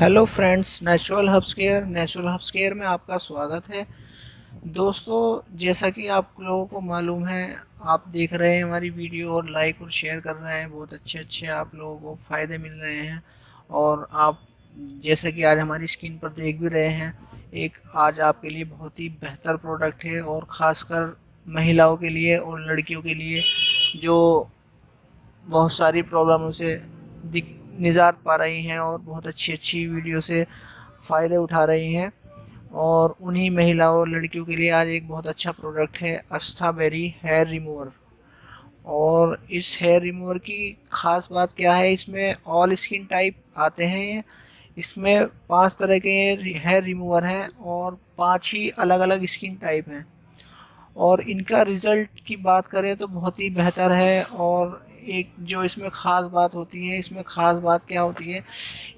Hello friends, natural herbs care में आपका स्वागत है। दोस्तों, जैसा कि आप लोगों को मालूम है, आप देख रहे हैं हमारी वीडियो और लाइक और शेयर कर रहे हैं। बहुत अच्छे आप लोगों को फ़ायदे मिल रहे हैं। और आप जैसा कि आज हमारी स्क्रीन पर देख भी रहे हैं, एक आज आपके लिए बहुत ही बेहतर प्रोडक्ट है और ख़ासकर महिलाओं के लिए और लड़कियों के लिए जो बहुत सारी प्रॉब्लमों से निजात पा रही हैं और बहुत अच्छी वीडियो से फ़ायदे उठा रही हैं। और उन्हीं महिलाओं और लड़कियों के लिए आज एक बहुत अच्छा प्रोडक्ट है, अस्ताबेरी हेयर रिमूवर। और इस हेयर रिमूवर की ख़ास बात क्या है, इसमें ऑल स्किन टाइप आते हैं। इसमें 5 तरह के हेयर रिमूवर हैं और 5 ही अलग अलग स्किन टाइप हैं। और इनका रिज़ल्ट की बात करें तो बहुत ही बेहतर है। और एक जो इसमें ख़ास बात होती है, इसमें ख़ास बात क्या होती है,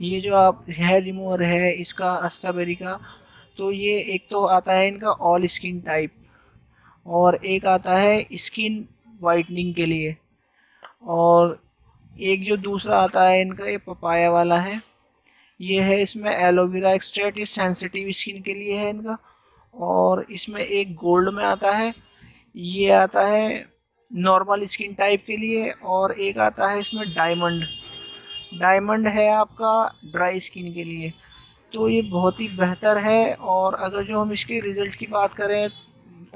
ये जो आप हेयर रिमूवर है इसका, अस्ताबेरी का, तो ये एक तो आता है इनका ऑल स्किन टाइप और एक आता है स्किन वाइटनिंग के लिए। और एक जो दूसरा आता है इनका, ये पपाया वाला है, ये है इसमें एलोवेरा एक्सट्रैक्ट, ये सेंसिटिव स्किन के लिए है इनका। और इसमें एक गोल्ड में आता है, ये आता है नॉर्मल स्किन टाइप के लिए। और एक आता है इसमें डायमंड है आपका ड्राई स्किन के लिए। तो ये बहुत ही बेहतर है। और अगर जो हम इसके रिज़ल्ट की बात करें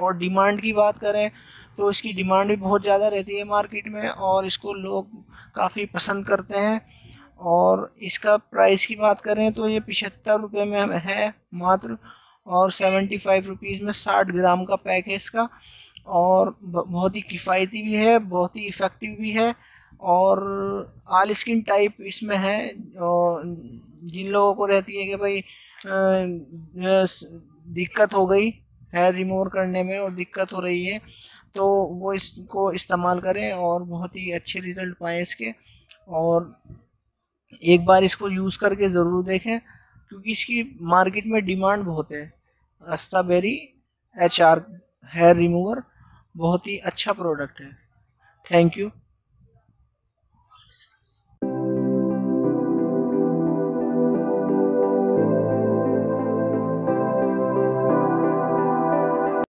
और डिमांड की बात करें तो इसकी डिमांड भी बहुत ज़्यादा रहती है मार्केट में और इसको लोग काफ़ी पसंद करते हैं। और इसका प्राइस की बात करें तो ये 75 रुपये में है मात्र, और 75 रुपीज़ में 60 ग्राम का पैक है इसका। और बहुत ही किफ़ायती भी है, बहुत ही इफ़ेक्टिव भी है। और ऑल स्किन टाइप इसमें है। और जिन लोगों को रहती है कि भाई दिक्कत हो गई हेयर रिमूव करने में और दिक्कत हो रही है, तो वो इसको इस्तेमाल करें और बहुत ही अच्छे रिज़ल्ट पाएँ इसके। और एक बार इसको यूज़ करके ज़रूर देखें क्योंकि इसकी मार्केट में डिमांड बहुत है। अस्ताबेरी HR हेयर रिमूवर बहुत ही अच्छा प्रोडक्ट है। Thank you.